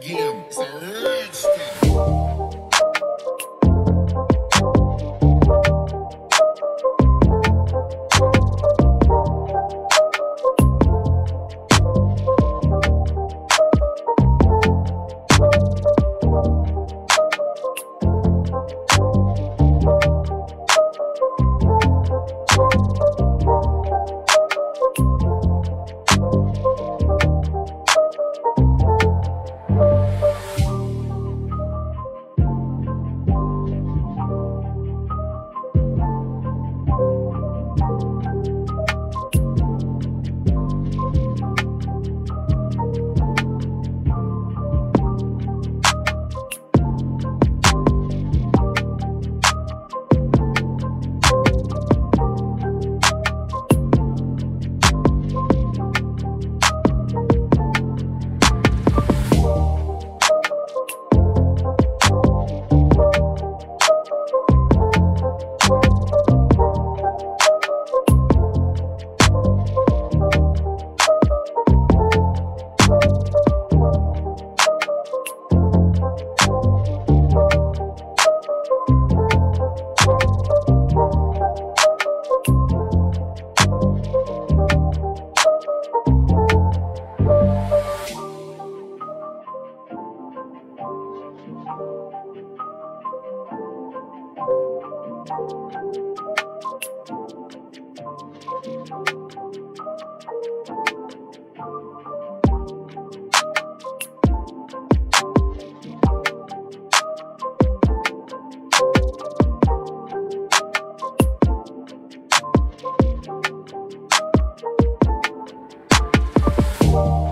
again. It's a rich thing.